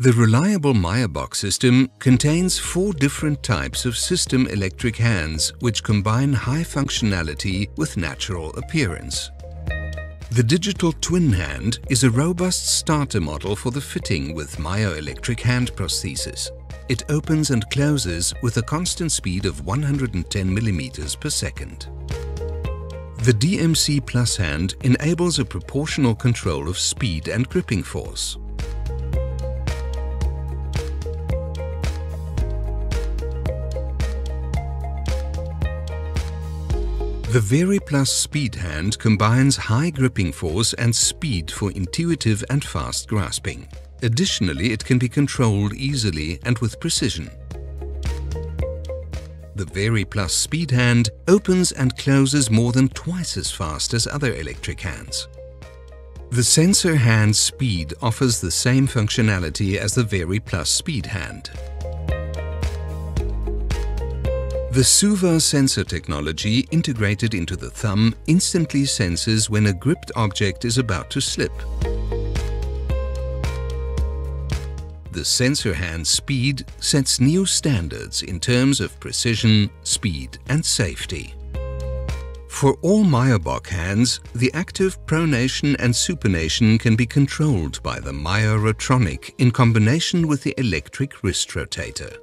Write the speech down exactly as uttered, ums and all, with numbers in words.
The reliable MyoBock system contains four different types of system electric hands which combine high functionality with natural appearance. The digital twin hand is a robust starter model for the fitting with myoelectric hand prosthesis. It opens and closes with a constant speed of one hundred ten millimeters per second. The D M C Plus hand enables a proportional control of speed and gripping force. The VariPlus Speed Hand combines high gripping force and speed for intuitive and fast grasping. Additionally, it can be controlled easily and with precision. The VariPlus Speed Hand opens and closes more than twice as fast as other electric hands. The Sensor Hand Speed offers the same functionality as the VariPlus Speed Hand. The Suva sensor technology integrated into the thumb instantly senses when a gripped object is about to slip. The sensor hand speed sets new standards in terms of precision, speed and safety. For all MyoBock hands, the active pronation and supination can be controlled by the MyoRotronic in combination with the electric wrist rotator.